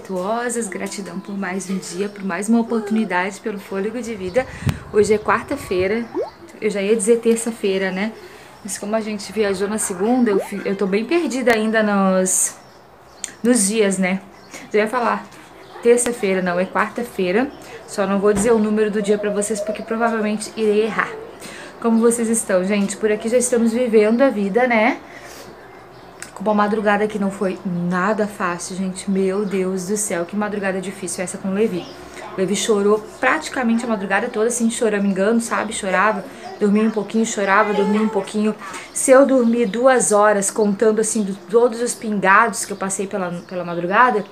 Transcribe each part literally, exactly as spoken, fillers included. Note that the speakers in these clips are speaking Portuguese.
virtuosas, gratidão por mais um dia, por mais uma oportunidade, pelo fôlego de vida. Hoje é quarta-feira, eu já ia dizer terça-feira, né? Mas como a gente viajou na segunda, eu, eu tô bem perdida ainda nos, nos dias, né? Já ia falar terça-feira, não, é quarta-feira. Só não vou dizer o número do dia pra vocês, porque provavelmente irei errar. Como vocês estão, gente? Por aqui já estamos vivendo a vida, né? Com uma madrugada que não foi nada fácil, gente. Meu Deus do céu, que madrugada difícil essa com o Levi. O Levi chorou praticamente a madrugada toda, assim, choramingando, sabe? Chorava, dormia um pouquinho, chorava, dormia um pouquinho. Se eu dormir duas horas contando, assim, de todos os pingados que eu passei pela, pela madrugada,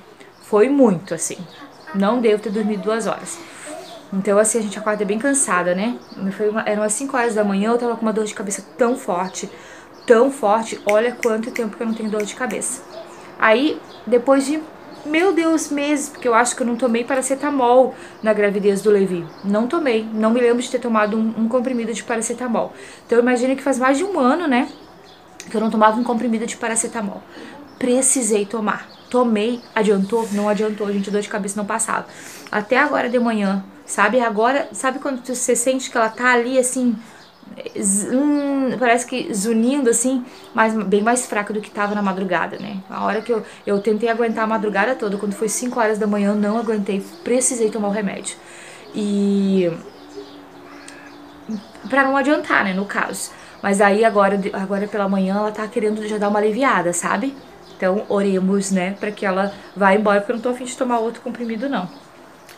foi muito, assim. Não devo ter dormido duas horas. Então, assim, a gente acorda bem cansada, né? Foi uma, eram as cinco horas da manhã, eu tava com uma dor de cabeça tão forte, tão forte. Olha quanto tempo que eu não tenho dor de cabeça. Aí, depois de... Meu Deus, meses, porque eu acho que eu não tomei paracetamol na gravidez do Levi. Não tomei, não me lembro de ter tomado um, um comprimido de paracetamol. Então eu imagino que faz mais de um ano, né, que eu não tomava um comprimido de paracetamol. Precisei tomar. Tomei, adiantou? Não adiantou, gente, dor de cabeça não passava. Até agora de manhã, sabe? Agora, sabe quando você sente que ela tá ali, assim, Hum, parece que zunindo assim, mas bem mais fraca do que tava na madrugada, né? A hora que eu, eu tentei aguentar a madrugada toda, quando foi cinco horas da manhã, eu não aguentei, precisei tomar o remédio. E... pra não adiantar, né, no caso. Mas aí agora, agora pela manhã ela tá querendo já dar uma aliviada, sabe? Então oremos, né, pra que ela vá embora, porque eu não tô afim de tomar outro comprimido, não.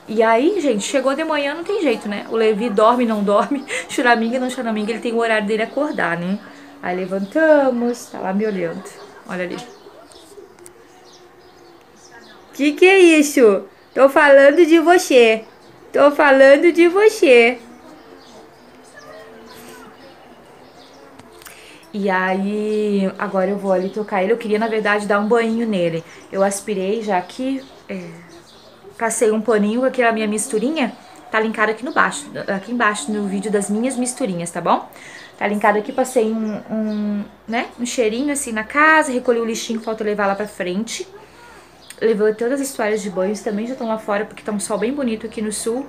E aí, gente, chegou de manhã, não tem jeito, né? O Levi dorme, não dorme, choraminga, não choraminga, ele tem o horário dele acordar, né? Aí levantamos, tá lá me olhando. Olha ali. Que que é isso? Tô falando de você. Tô falando de você. E aí, agora eu vou ali tocar ele. Eu queria, na verdade, dar um banho nele. Eu aspirei já aqui... É... Passei um paninho com aquela minha misturinha, tá linkado aqui no baixo, aqui embaixo no vídeo das minhas misturinhas, tá bom? Tá linkado aqui, passei um, um, né, um cheirinho assim na casa, recolhi o lixinho, falta levar lá pra frente. Levei todas as toalhas de banho, também já estão lá fora porque tá um sol bem bonito aqui no sul.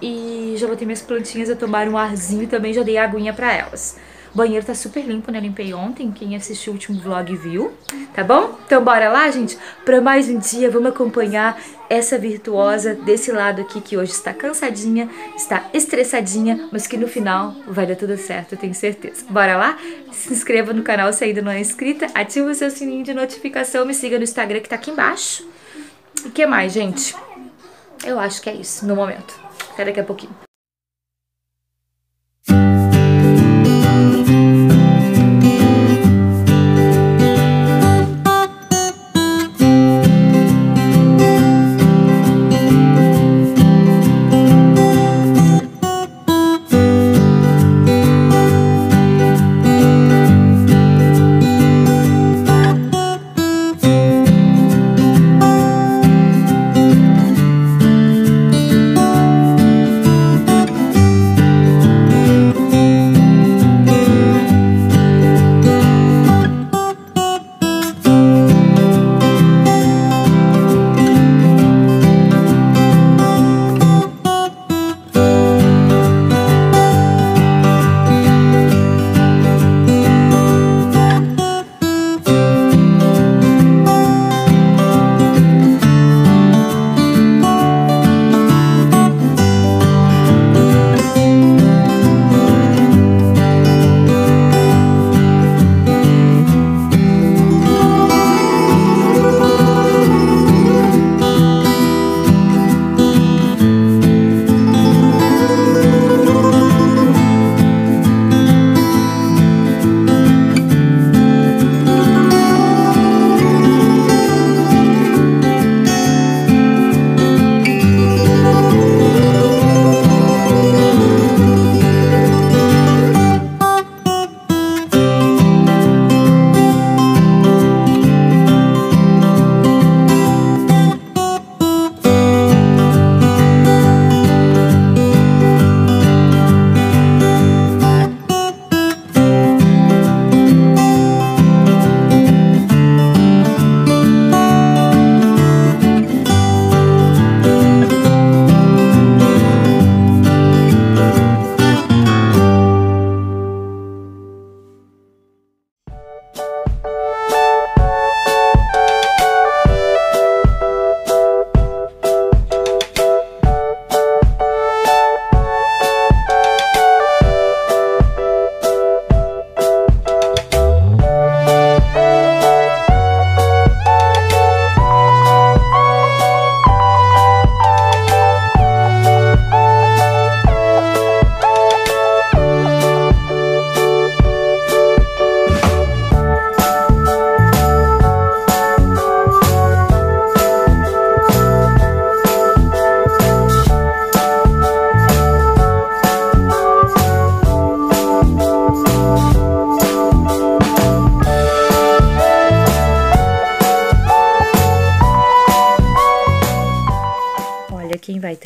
E já botei minhas plantinhas a tomar um arzinho e também já dei a aguinha pra elas. O banheiro tá super limpo, né? Limpei ontem, quem assistiu o último vlog viu, tá bom? Então bora lá, gente, pra mais um dia, vamos acompanhar essa virtuosa desse lado aqui que hoje está cansadinha, está estressadinha, mas que no final vai dar tudo certo, eu tenho certeza. Bora lá? Se inscreva no canal se ainda não é inscrita, ativa o seu sininho de notificação, me siga no Instagram que tá aqui embaixo. E o que mais, gente? Eu acho que é isso no momento. Até daqui a pouquinho.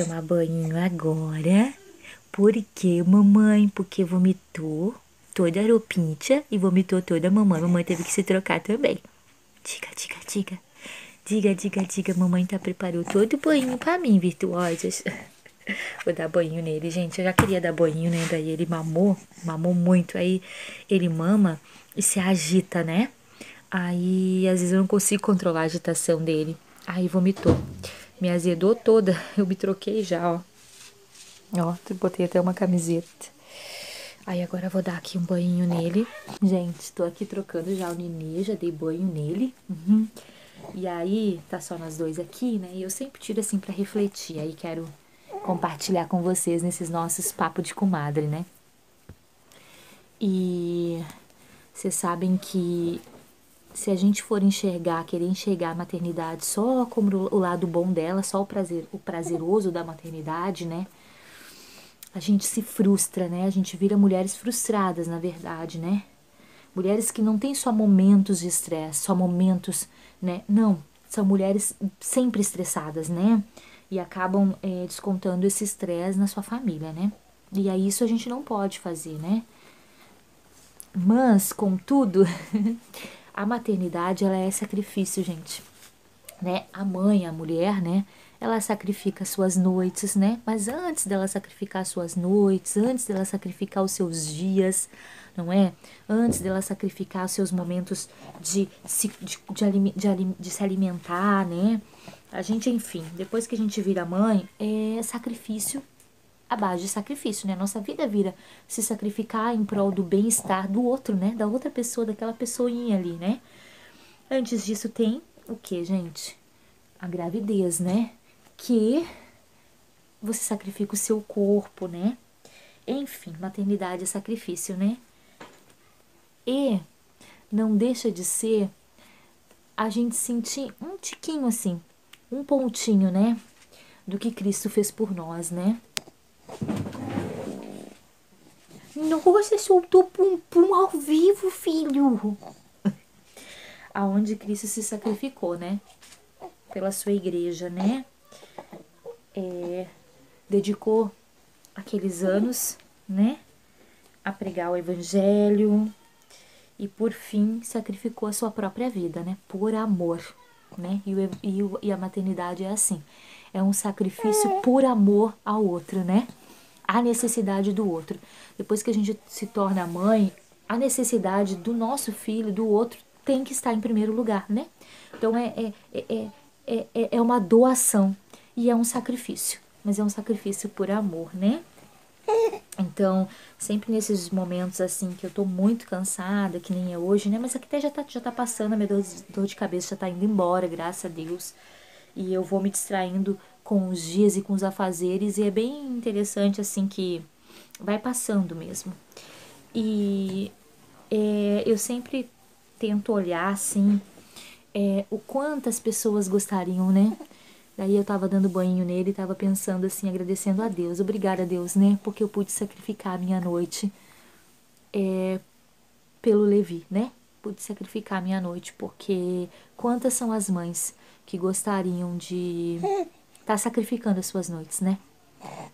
tomar banho agora, porque mamãe, porque vomitou toda a roupinha e vomitou toda a mamãe. Mamãe teve que se trocar também. Diga, diga, diga. Diga, diga, diga. Mamãe tá preparou todo o banho pra mim, virtuosas. Vou dar banho nele, gente. Eu já queria dar banho, né? Daí ele mamou, mamou muito. Aí ele mama e se agita, né? Aí, às vezes eu não consigo controlar a agitação dele. Aí vomitou. Me azedou toda. Eu me troquei já, ó. Ó, botei até uma camiseta. Aí agora eu vou dar aqui um banho nele. Gente, tô aqui trocando já o nenê, já dei banho nele. Uhum. E aí, tá só nós dois aqui, né? E eu sempre tiro assim pra refletir. Aí quero compartilhar com vocês nesses nossos papos de comadre, né? E vocês sabem que se a gente for enxergar, querer enxergar a maternidade só como o lado bom dela, só o prazer, o prazeroso da maternidade, né? A gente se frustra, né? A gente vira mulheres frustradas, na verdade, né? Mulheres que não têm só momentos de estresse, só momentos, né? Não, são mulheres sempre estressadas, né? E acabam é, descontando esse estresse na sua família, né? E aí isso a gente não pode fazer, né? Mas, contudo, a maternidade, ela é sacrifício, gente. Né? A mãe, a mulher, né? Ela sacrifica suas noites, né? Mas antes dela sacrificar suas noites, antes dela sacrificar os seus dias, não é? Antes dela sacrificar os seus momentos de se, de, de, de, de se alimentar, né? A gente, enfim, depois que a gente vira mãe, é sacrifício à base de sacrifício, né? Nossa vida vira se sacrificar em prol do bem-estar do outro, né? Da outra pessoa, daquela pessoinha ali, né? Antes disso tem o que, gente? A gravidez, né? Que você sacrifica o seu corpo, né? Enfim, maternidade é sacrifício, né? E não deixa de ser a gente sentir um tiquinho assim, um pontinho, né? Do que Cristo fez por nós, né? Nossa, soltou pum-pum ao vivo, filho! Aonde Cristo se sacrificou, né? Pela sua igreja, né? É, dedicou aqueles anos, né, a pregar o evangelho e por fim sacrificou a sua própria vida, né, por amor, né, e, o, e, o, e a maternidade é assim, é um sacrifício por amor ao outro, né, a necessidade do outro. Depois que a gente se torna mãe, a necessidade do nosso filho, do outro, tem que estar em primeiro lugar, né, então é, é, é, é, é, é uma doação. E é um sacrifício, mas é um sacrifício por amor, né? Então, sempre nesses momentos assim que eu tô muito cansada, que nem é hoje, né? Mas aqui até já tá, já tá passando, a minha dor, dor de cabeça já tá indo embora, graças a Deus. E eu vou me distraindo com os dias e com os afazeres. E é bem interessante assim que vai passando mesmo. E é, eu sempre tento olhar assim é, o quanto as pessoas gostariam, né? Daí eu tava dando banho nele e tava pensando assim, agradecendo a Deus. Obrigada, Deus, né? Porque eu pude sacrificar a minha noite é, pelo Levi, né? Pude sacrificar a minha noite, porque quantas são as mães que gostariam de tá sacrificando as suas noites, né?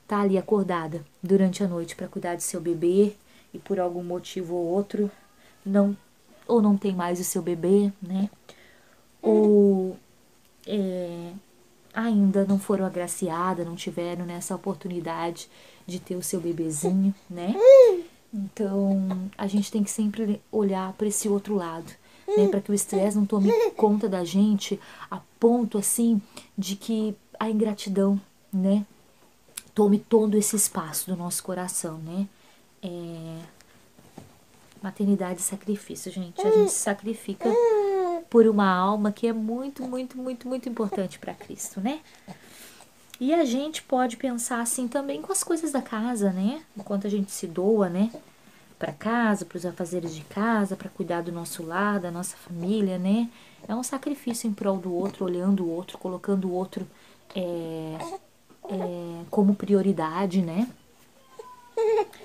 Tá ali acordada durante a noite pra cuidar do seu bebê e por algum motivo ou outro não, ou não tem mais o seu bebê, né? Ou... É, ainda não foram agraciadas, não tiveram nessa oportunidade de ter o seu bebezinho, né? Então, a gente tem que sempre olhar para esse outro lado, né? Para que o estresse não tome conta da gente a ponto, assim, de que a ingratidão, né? Tome todo esse espaço do nosso coração, né? É... Maternidade e sacrifício, gente. A gente se sacrifica por uma alma que é muito, muito, muito, muito importante para Cristo, né? E a gente pode pensar assim também com as coisas da casa, né? Enquanto a gente se doa, né? Para casa, para os afazeres de casa, para cuidar do nosso lar, da nossa família, né? É um sacrifício em prol do outro, olhando o outro, colocando o outro é, é, como prioridade, né?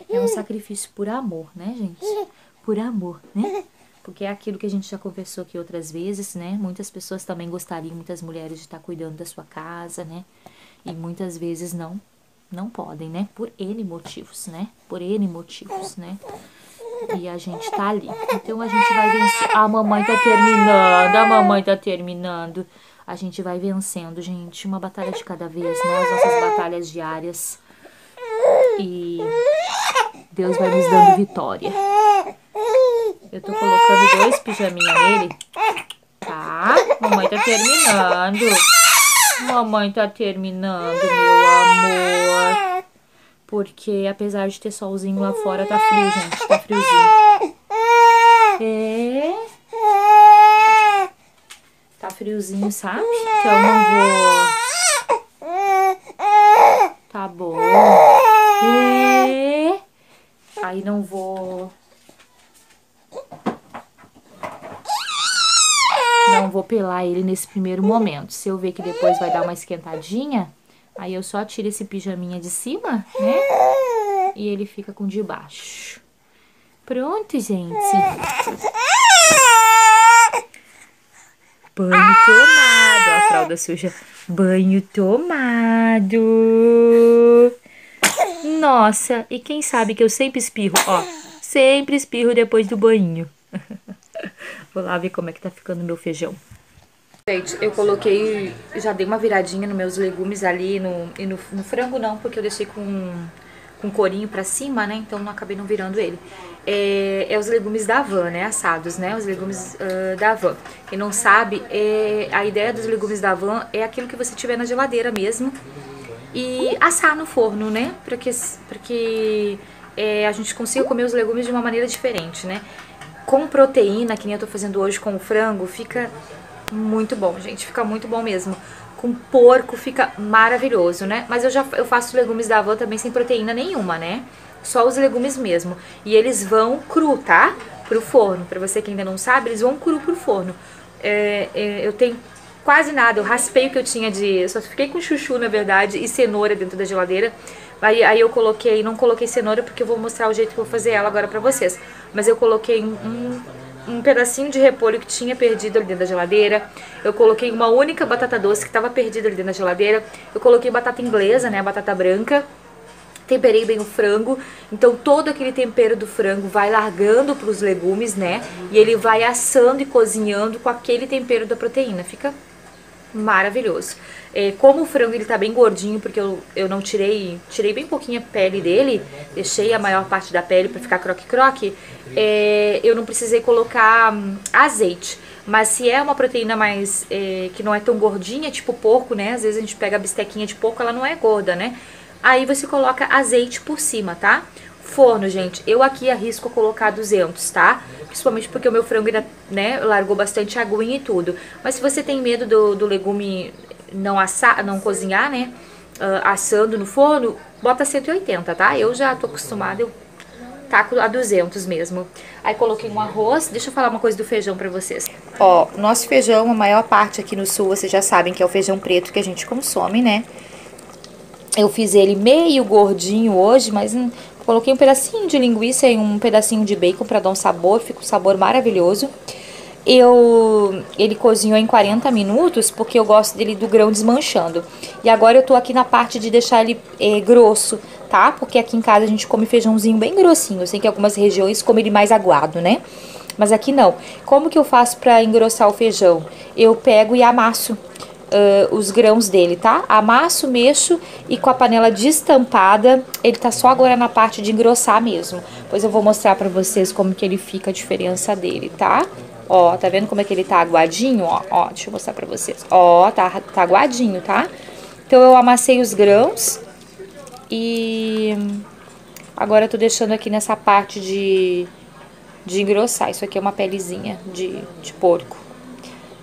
É um sacrifício por amor, né, gente? Por amor, né? Porque é aquilo que a gente já conversou aqui outras vezes, né? Muitas pessoas também gostariam, muitas mulheres, de estar cuidando da sua casa, né? E muitas vezes não, não podem, né? Por N motivos, né? Por N motivos, né? E a gente tá ali. Então a gente vai vencer. A mamãe tá terminando, a mamãe tá terminando. A gente vai vencendo, gente. Uma batalha de cada vez, né? As nossas batalhas diárias. E Deus vai nos dando vitória. Eu tô colocando dois pijaminhos nele. Tá? Mamãe tá terminando. Mamãe tá terminando, meu amor. Porque apesar de ter solzinho lá fora, tá frio, gente. Tá friozinho. É. Tá friozinho, sabe? Então eu não vou... Tá bom. É. Aí não vou... Não vou pelar ele nesse primeiro momento. Se eu ver que depois vai dar uma esquentadinha, aí eu só tiro esse pijaminha de cima, né? E ele fica com de baixo. Pronto, gente. Banho tomado. Ó, a fralda suja. Banho tomado. Nossa, e quem sabe que eu sempre espirro, ó. Sempre espirro depois do banho. Vou lá ver como é que tá ficando o meu feijão. Gente, eu coloquei, já dei uma viradinha nos meus legumes ali, no, e no, no frango não, porque eu deixei com, com corinho pra cima, né, então não acabei não virando ele. É, é os legumes da Havan, né, assados, né, os legumes uh, da Havan. Quem não sabe, é, a ideia dos legumes da Havan é aquilo que você tiver na geladeira mesmo e assar no forno, né, pra que, pra que é, a gente consiga comer os legumes de uma maneira diferente, né. Com proteína, que nem eu tô fazendo hoje com o frango, fica muito bom, gente. Fica muito bom mesmo. Com porco fica maravilhoso, né? Mas eu já eu faço legumes da Havan também sem proteína nenhuma, né? Só os legumes mesmo. E eles vão cru, tá? Pro forno. Pra você que ainda não sabe, eles vão cru pro forno. É, é, eu tenho quase nada. Eu raspei o que eu tinha de... Eu só fiquei com chuchu, na verdade, e cenoura dentro da geladeira. Aí, aí eu coloquei, não coloquei cenoura porque eu vou mostrar o jeito que eu vou fazer ela agora pra vocês. Mas eu coloquei um, um, um pedacinho de repolho que tinha perdido ali dentro da geladeira. Eu coloquei uma única batata doce que tava perdida ali dentro da geladeira. Eu coloquei batata inglesa, né, a batata branca. Temperei bem o frango. Então todo aquele tempero do frango vai largando pros legumes, né. E ele vai assando e cozinhando com aquele tempero da proteína. Fica... maravilhoso. É, como o frango ele tá bem gordinho, porque eu, eu não tirei, tirei bem pouquinho a pele dele, deixei a maior parte da pele pra ficar croque-croque, é, eu não precisei colocar hum, azeite. Mas se é uma proteína mais, é, que não é tão gordinha, tipo porco, né? Às vezes a gente pega a bistequinha de porco, ela não é gorda, né? Aí você coloca azeite por cima, tá? Forno, gente, eu aqui arrisco colocar duzentos, tá? Principalmente porque o meu frango ainda, né, largou bastante aguinha e tudo. Mas se você tem medo do, do legume não assar, não cozinhar, né, uh, assando no forno, bota cento e oitenta, tá? Eu já tô acostumada, eu taco a duzentos mesmo. Aí coloquei um arroz, deixa eu falar uma coisa do feijão pra vocês. Ó, nosso feijão, a maior parte aqui no sul, vocês já sabem que é o feijão preto que a gente consome, né? Eu fiz ele meio gordinho hoje, mas... Hum, coloquei um pedacinho de linguiça e um pedacinho de bacon pra dar um sabor, fica um sabor maravilhoso. Eu, ele cozinhou em quarenta minutos porque eu gosto dele do grão desmanchando. E agora eu tô aqui na parte de deixar ele é, grosso, tá? Porque aqui em casa a gente come feijãozinho bem grossinho. Eu sei que algumas regiões comem ele mais aguado, né? Mas aqui não. Como que eu faço pra engrossar o feijão? Eu pego e amasso. Uh, os grãos dele, tá? Amasso, mexo e com a panela destampada, ele tá só agora na parte de engrossar mesmo. Pois eu vou mostrar pra vocês como que ele fica, a diferença dele, tá? Ó, tá vendo como é que ele tá aguadinho? Ó, ó, deixa eu mostrar pra vocês. Ó, tá, tá aguadinho, tá? Então eu amassei os grãos e agora eu tô deixando aqui nessa parte de, de engrossar. Isso aqui é uma pelezinha de, de porco,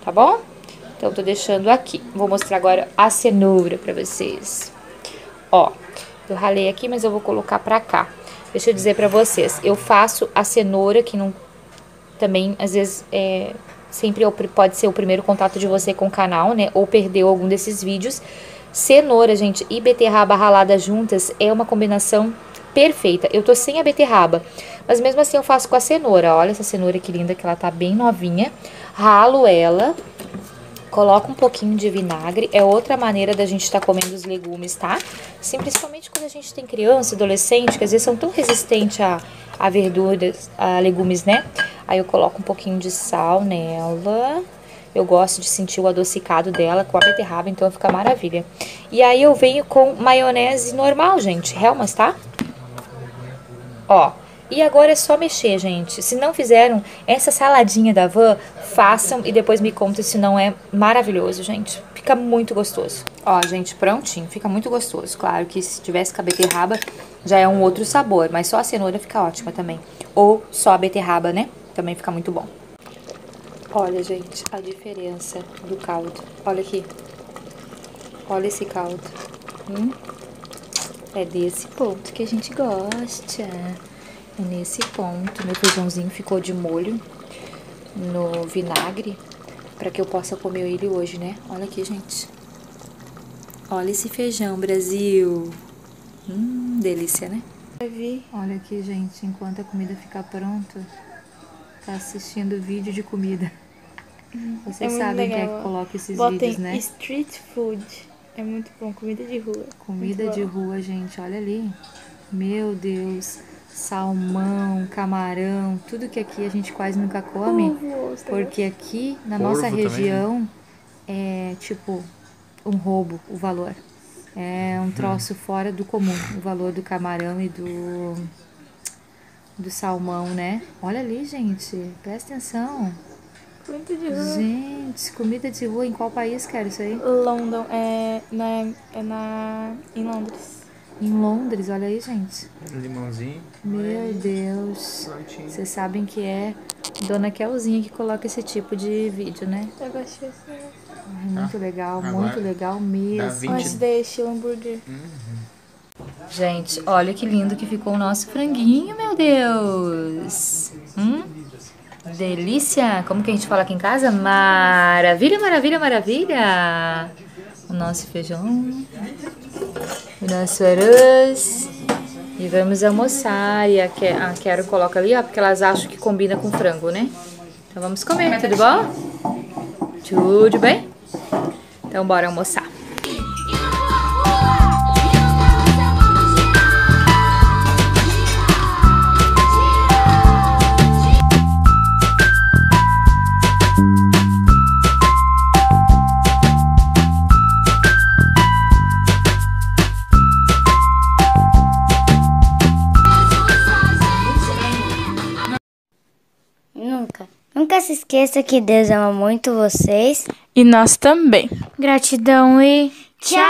tá bom? Então, tô deixando aqui. Vou mostrar agora a cenoura pra vocês. Ó, eu ralei aqui, mas eu vou colocar pra cá. Deixa eu dizer pra vocês. Eu faço a cenoura, que não... Também, às vezes, é... Sempre pode ser o primeiro contato de você com o canal, né? Ou perdeu algum desses vídeos. Cenoura, gente, e beterraba ralada juntas é uma combinação perfeita. Eu tô sem a beterraba, mas mesmo assim eu faço com a cenoura. Olha essa cenoura que linda, que ela tá bem novinha. Ralo ela... Coloca um pouquinho de vinagre, é outra maneira da gente estar tá comendo os legumes, tá? Sim, principalmente quando a gente tem criança, adolescente, que às vezes são tão resistentes a, a verduras, a legumes, né? Aí eu coloco um pouquinho de sal nela, eu gosto de sentir o adocicado dela com a beterraba, então fica maravilha. E aí eu venho com maionese normal, gente, Hellmann's, tá? Ó. E agora é só mexer, gente. Se não fizeram essa saladinha da Van, façam e depois me contem se não é maravilhoso, gente. Fica muito gostoso. Ó, gente, prontinho. Fica muito gostoso. Claro que se tivesse com a beterraba já é um outro sabor, mas só a cenoura fica ótima também. Ou só a beterraba, né? Também fica muito bom. Olha, gente, a diferença do caldo. Olha aqui. Olha esse caldo. Hum? É desse ponto que a gente gosta. Nesse ponto, meu feijãozinho ficou de molho no vinagre, para que eu possa comer ele hoje, né? Olha aqui, gente. Olha esse feijão, Brasil. Hum, delícia, né? Olha aqui, gente, enquanto a comida ficar pronta, tá assistindo vídeo de comida. Vocês é sabem quem é que coloca esses Botem vídeos, né? Street food. É muito bom, comida de rua. Comida muito de bom. rua, gente. Olha ali. Meu Deus. Salmão, camarão, tudo que aqui a gente quase nunca come, porque aqui na nossa região é tipo um roubo o valor, é um troço fora do comum, o valor do camarão e do, do salmão, né? Olha ali, gente, presta atenção. Comida de rua. Gente, comida de rua, em qual país que era isso aí? London, é na, é na, em Londres. Em Londres, olha aí, gente. Limãozinho. Meu Deus. Prontinho. Vocês sabem que é Dona Kelzinha que coloca esse tipo de vídeo, né? Eu gostei assim. Muito ah, legal, muito legal mesmo. Mas deixa o hambúrguer. Uhum. Gente, olha que lindo que ficou o nosso franguinho, meu Deus. Hum? Delícia. Como que a gente fala aqui em casa? Maravilha, maravilha, maravilha. O nosso feijão. O nosso arroz. E vamos almoçar. E a Quero coloca ali, ó, porque elas acham que combina com frango, né? Então vamos comer, tudo bom? Tudo bem? Então bora almoçar. Se esqueça que Deus ama muito vocês. E nós também. Gratidão e tchau!